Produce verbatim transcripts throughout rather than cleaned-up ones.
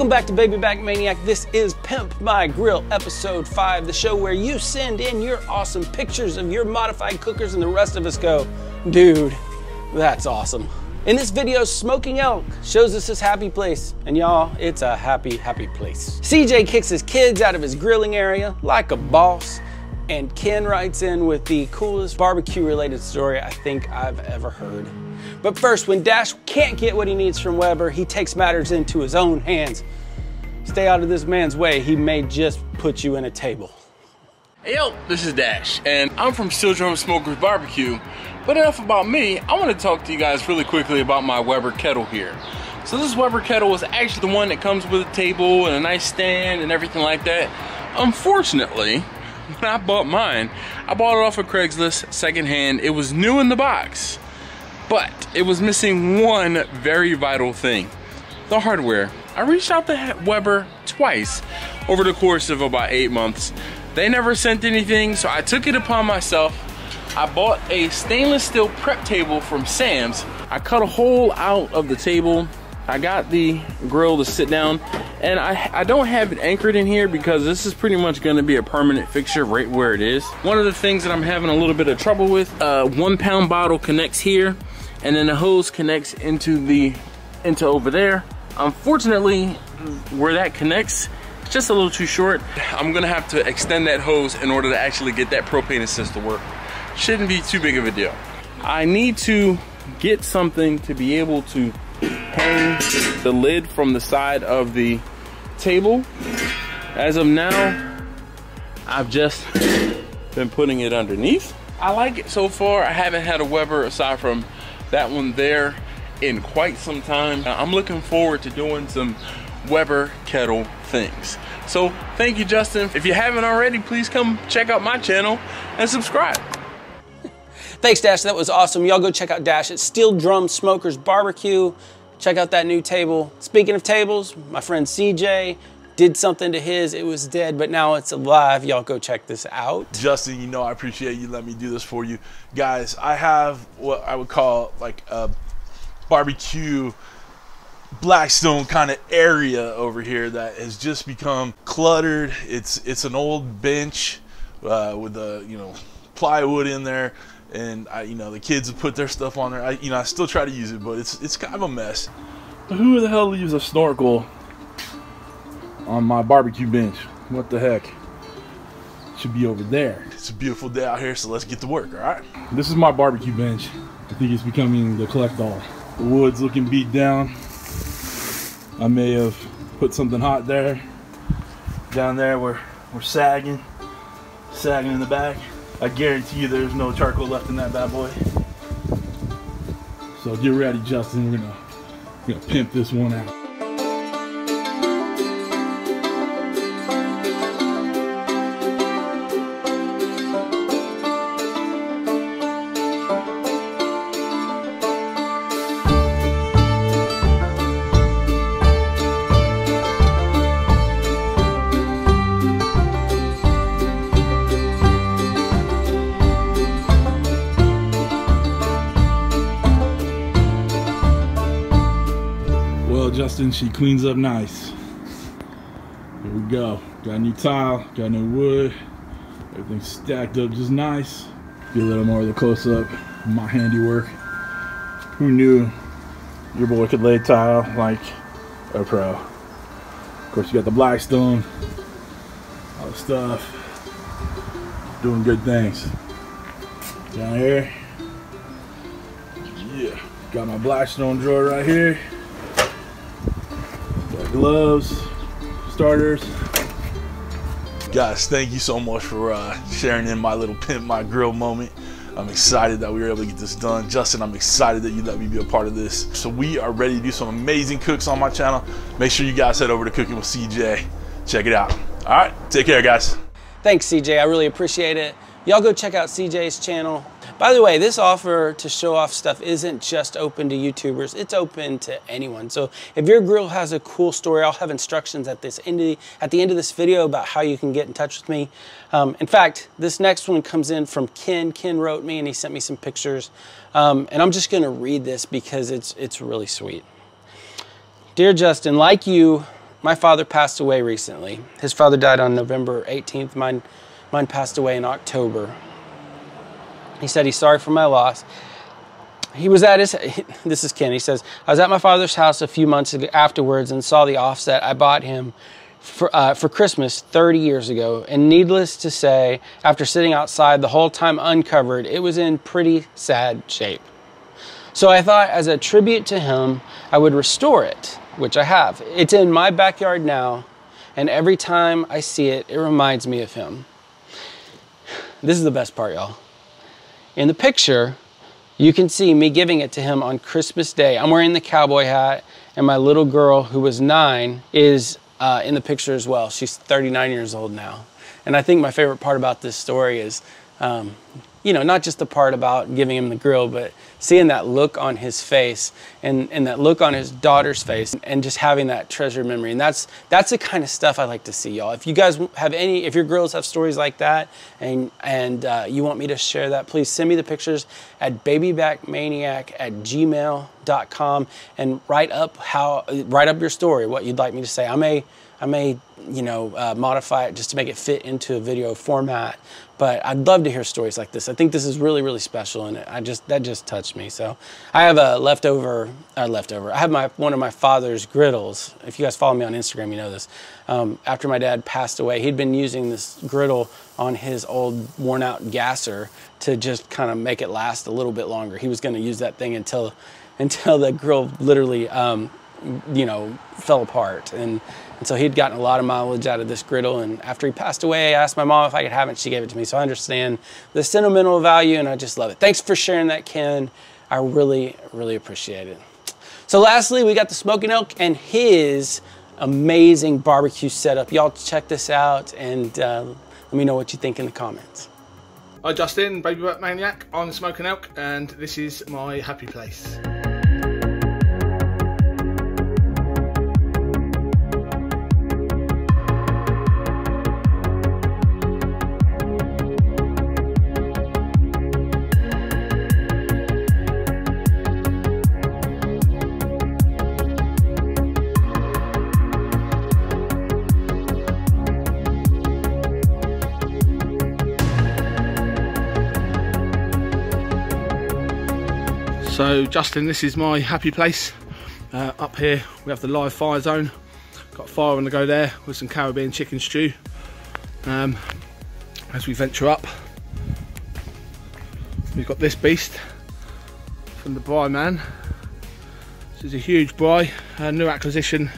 Welcome back to Baby Back Maniac. This is Pimp My Grill, episode five, the show where you send in your awesome pictures of your modified cookers and the rest of us go, dude, that's awesome. In this video, Smoking Elk shows us his happy place, and y'all, it's a happy, happy place. C J kicks his kids out of his grilling area like a boss, and Ken writes in with the coolest barbecue-related story I think I've ever heard. But first, when Dash can't get what he needs from Weber, he takes matters into his own hands. Stay out of this man's way, he may just put you in a table. Hey yo, this is Dash, and I'm from Steel Drum Smokers Barbecue. But enough about me, I want to talk to you guys really quickly about my Weber kettle here. So this Weber kettle is actually the one that comes with a table and a nice stand and everything like that. Unfortunately, when I bought mine, I bought it off of Craigslist secondhand. It was new in the box, but it was missing one very vital thing: the hardware. I reached out to Weber twice over the course of about eight months. They never sent anything, so I took it upon myself. I bought a stainless steel prep table from Sam's. I cut a hole out of the table. I got the grill to sit down, and I, I don't have it anchored in here because this is pretty much gonna be a permanent fixture right where it is. One of the things that I'm having a little bit of trouble with, a uh, one pound bottle connects here, and then the hose connects into the, into over there. Unfortunately, where that connects, it's just a little too short. I'm gonna have to extend that hose in order to actually get that propane assist to work. Shouldn't be too big of a deal. I need to get something to be able to hang the lid from the side of the table. As of now, I've just been putting it underneath. I like it so far. I haven't had a Weber aside from that one there in quite some time. I'm looking forward to doing some Weber kettle things. So thank you, Justin. If you haven't already, please come check out my channel and subscribe. Thanks, Dash, that was awesome. Y'all go check out Dash at Steel Drum Smokers Barbecue. Check out that new table. Speaking of tables, my friend C J did something to his. It was dead, but now it's alive. Y'all go check this out. Justin, you know I appreciate you letting me do this for you. Guys, I have what I would call like a barbecue Blackstone kind of area over here that has just become cluttered. It's, it's an old bench uh, with the, you know, plywood in there. And I, you know, the kids have put their stuff on there. I, you know, I still try to use it, but it's it's kind of a mess. Who the hell leaves a snorkel on my barbecue bench? What the heck? It should be over there. It's a beautiful day out here, so let's get to work. All right. This is my barbecue bench. I think it's becoming the collect all. The wood's looking beat down. I may have put something hot there. Down there, we're we're sagging, sagging in the back. I guarantee you there's no charcoal left in that bad boy. So get ready, Justin. We're gonna, we're gonna pimp this one out. Justin, she cleans up nice. Here we go. Got a new tile, got new wood. Everything's stacked up just nice. Get a little more of the close-up, my handiwork. Who knew your boy could lay tile like a pro? Of course, you got the Blackstone, all the stuff. Doing good things. Down here, yeah. Got my Blackstone drawer right here. Gloves, starters. Guys, thank you so much for uh, sharing in my little Pimp My Grill moment. I'm excited that we were able to get this done. Justin, I'm excited that you let me be a part of this. So we are ready to do some amazing cooks on my channel. Make sure you guys head over to Cooking with C J. Check it out. All right, take care, guys. Thanks, C J, I really appreciate it. Y'all go check out C J's channel. By the way, this offer to show off stuff isn't just open to YouTubers, it's open to anyone. So if your grill has a cool story, I'll have instructions at, this end of the, at the end of this video about how you can get in touch with me. Um, in fact, this next one comes in from Ken. Ken wrote me and he sent me some pictures. Um, and I'm just gonna read this because it's, it's really sweet. Dear Justin, like you, My father passed away recently. His father died on November eighteenth. Mine, mine passed away in October. He said he's sorry for my loss. He was at his, this is Ken, he says, I was at my father's house a few months afterwards and saw the offset I bought him for, uh, for Christmas thirty years ago. And needless to say, after sitting outside the whole time uncovered, it was in pretty sad shape. So I thought as a tribute to him, I would restore it, which I have. It's in my backyard now, and every time I see it, it reminds me of him. This is the best part, y'all. In the picture, you can see me giving it to him on Christmas Day. I'm wearing the cowboy hat, and my little girl, who was nine, is uh, in the picture as well. She's thirty-nine years old now. And I think my favorite part about this story is, um, you know, not just the part about giving him the grill, but seeing that look on his face and, and that look on his daughter's face and just having that treasured memory. And that's, that's the kind of stuff I like to see, y'all. If you guys have any, if your grills have stories like that and, and uh, you want me to share that, please send me the pictures at baby back maniac at gmail dot com and write up how, write up your story, what you'd like me to say. I may, I may, you know, uh, modify it just to make it fit into a video format. But I'd love to hear stories like this. I think this is really, really special, and I just that just touched me. So I have a leftover, uh, leftover. I have my one of my father's griddles. If you guys follow me on Instagram, you know this. Um, after my dad passed away, he'd been using this griddle on his old worn-out gasser to just kind of make it last a little bit longer. He was going to use that thing until, until the grill literally, um, you know, fell apart. And. And so he'd gotten a lot of mileage out of this griddle. And after he passed away, I asked my mom if I could have it. She gave it to me. So I understand the sentimental value, and I just love it. Thanks for sharing that, Ken. I really, really appreciate it. So lastly, we got the Smoking Elk and his amazing barbecue setup. Y'all check this out and uh, let me know what you think in the comments. Hi, Justin, Baby Back Maniac. I'm the Smoking Elk, and this is my happy place. So Justin, this is my happy place. Uh, up here we have the live fire zone. Got fire on the go there with some Caribbean chicken stew. Um, as we venture up, we've got this beast from the Bry Man. This is a huge Bry, a new acquisition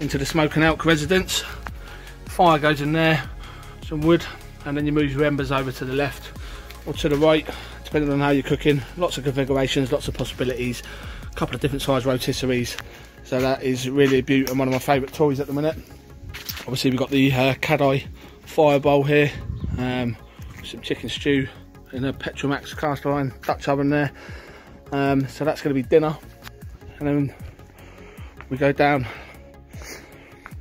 into the Smoking Elk residence. Fire goes in there, some wood, and then you move your embers over to the left or to the right, depending on how you're cooking. Lots of configurations, lots of possibilities, a couple of different size rotisseries. So that is really a beaut and one of my favourite toys at the minute. Obviously we've got the uh, Kadai fire bowl here, um, some chicken stew in a Petromax cast iron Dutch oven there. Um, so that's going to be dinner. And then we go down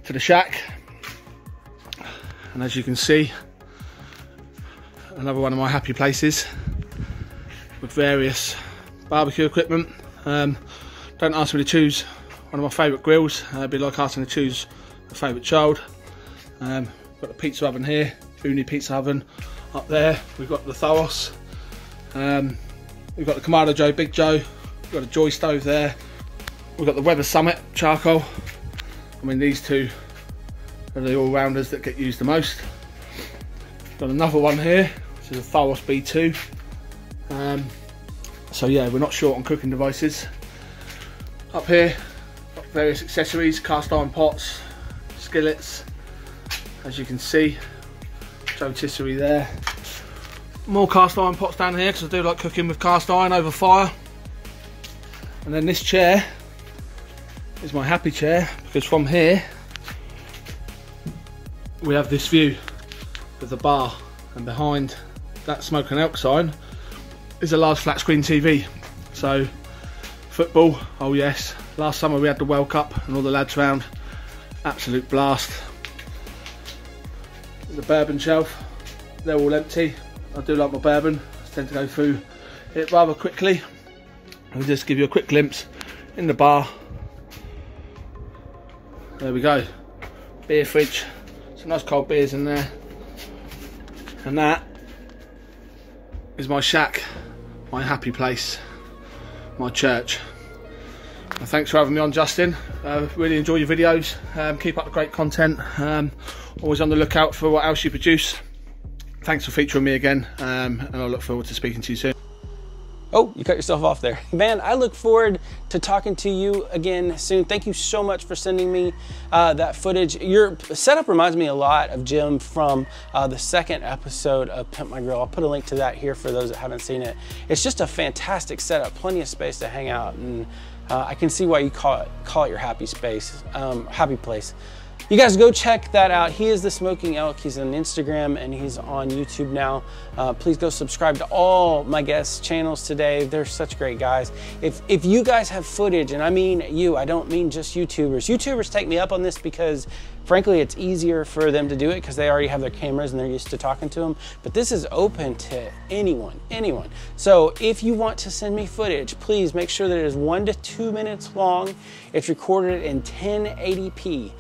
to the shack. And as you can see, another one of my happy places. With various barbecue equipment. Um, don't ask me to choose one of my favourite grills. Uh, it'd be like asking to choose a favourite child. Um, got the pizza oven here, Ooni pizza oven up there. We've got the Thoros. Um, we've got the Kamado Joe, Big Joe. We've got a joy stove there. We've got the Weber Summit charcoal. I mean, these two are the all-rounders that get used the most. Got another one here, which is a Thoros B two. Um, so yeah, we're not short on cooking devices. Up here, got various accessories, cast iron pots, skillets, as you can see, rotisserie there. More cast iron pots down here, because I do like cooking with cast iron over fire. And then this chair is my happy chair, because from here, we have this view of the bar, and behind that Smoking Elk sign, is a large flat screen T V. So football, oh yes, last summer we had the World Cup and all the lads round, absolute blast. The bourbon shelf, they're all empty. I do like my bourbon, I tend to go through it rather quickly. I'll just give you a quick glimpse in the bar there we go, beer fridge, some nice cold beers in there. And that is my shack, my happy place, my church. Well, thanks for having me on, Justin. Uh, really enjoy your videos. Um, keep up the great content. Um, always on the lookout for what else you produce. Thanks for featuring me again, um, and I look forward to speaking to you soon. Oh, you cut yourself off there. Man, I look forward to talking to you again soon. Thank you so much for sending me uh, that footage. Your setup reminds me a lot of Jim from uh, the second episode of Pimp My Grill. I'll put a link to that here for those that haven't seen it. It's just a fantastic setup, plenty of space to hang out, and uh, I can see why you call it, call it your happy space, um, happy place. You guys go check that out. He is the Smoking Elk. He's on Instagram and he's on YouTube now. Uh, please go subscribe to all my guests' channels today. They're such great guys. If, if you guys have footage, and I mean you, I don't mean just YouTubers. YouTubers take me up on this because frankly, it's easier for them to do it because they already have their cameras and they're used to talking to them. But this is open to anyone, anyone. So if you want to send me footage, please make sure that it is one to two minutes long. It's recorded in ten eighty p.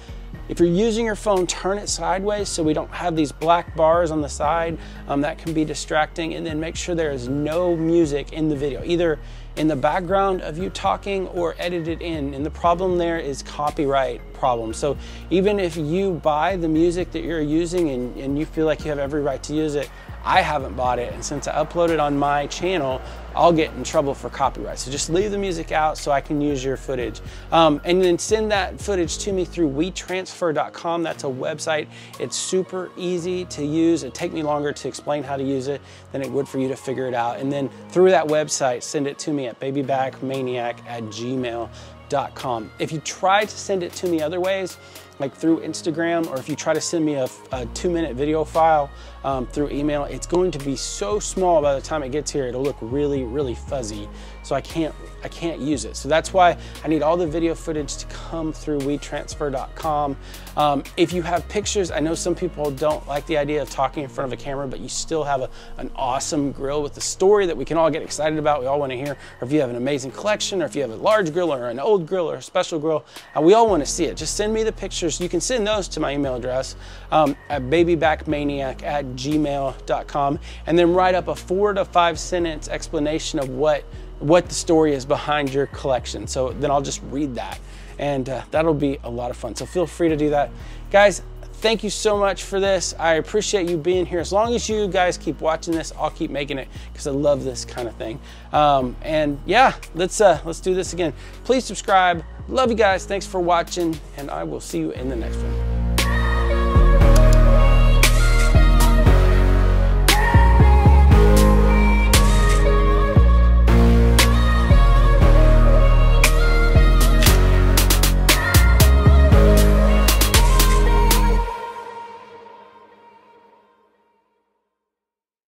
If you're using your phone, turn it sideways so we don't have these black bars on the side. Um, that can be distracting. And then make sure there is no music in the video, either in the background of you talking or edited in. And the problem there is copyright problem. So even if you buy the music that you're using and, and you feel like you have every right to use it, I haven't bought it, and since I uploaded on my channel, I'll get in trouble for copyright. So just leave the music out so I can use your footage. Um, and then send that footage to me through we transfer dot com. That's a website. It's super easy to use. It'd take me longer to explain how to use it than it would for you to figure it out. And then through that website, send it to me at baby back maniac at gmail dot com. If you try to send it to me other ways, like through Instagram, or if you try to send me a, a two minute video file um, through email, it's going to be so small by the time it gets here, it'll look really, really fuzzy. So I can't, I can't use it. So that's why I need all the video footage to come through we transfer dot com. Um, if you have pictures, I know some people don't like the idea of talking in front of a camera, but you still have a, an awesome grill with a story that we can all get excited about, we all wanna hear, or if you have an amazing collection, or if you have a large grill, or an old grill, or a special grill, uh, we all wanna see it. Just send me the pictures. You can send those to my email address um, at baby back maniac at gmail dot com, and then write up a four to five sentence explanation of what what the story is behind your collection. So then I'll just read that, and uh, that'll be a lot of fun. So feel free to do that, guys. Thank you so much for this. I appreciate you being here. As long as you guys keep watching this, I'll keep making it because I love this kind of thing. Um, and yeah, let's uh, let's do this again. Please subscribe. Love you guys. Thanks for watching, and I will see you in the next one.